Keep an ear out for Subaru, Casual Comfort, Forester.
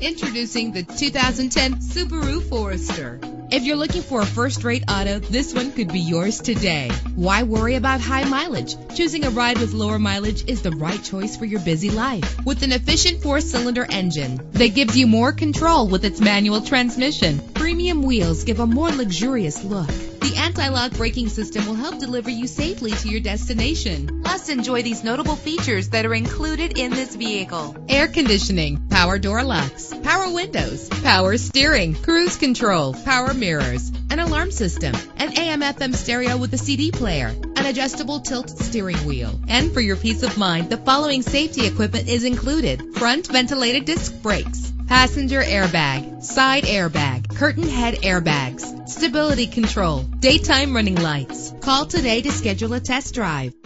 Introducing the 2010 Subaru Forester. If you're looking for a first-rate auto, this one could be yours today. Why worry about high mileage? Choosing a ride with lower mileage is the right choice for your busy life. With an efficient 4-cylinder engine that gives you more control with its manual transmission, premium wheels give a more luxurious look. The anti-lock braking system will help deliver you safely to your destination. Plus, enjoy these notable features that are included in this vehicle: air conditioning, power door locks, power windows, power steering, cruise control, power mirrors, an alarm system, an AM/FM stereo with a CD player, an adjustable tilt steering wheel. And for your peace of mind, the following safety equipment is included: front ventilated disc brakes, passenger airbag, side airbag, curtain head airbags, stability control, daytime running lights. Call today to schedule a test drive.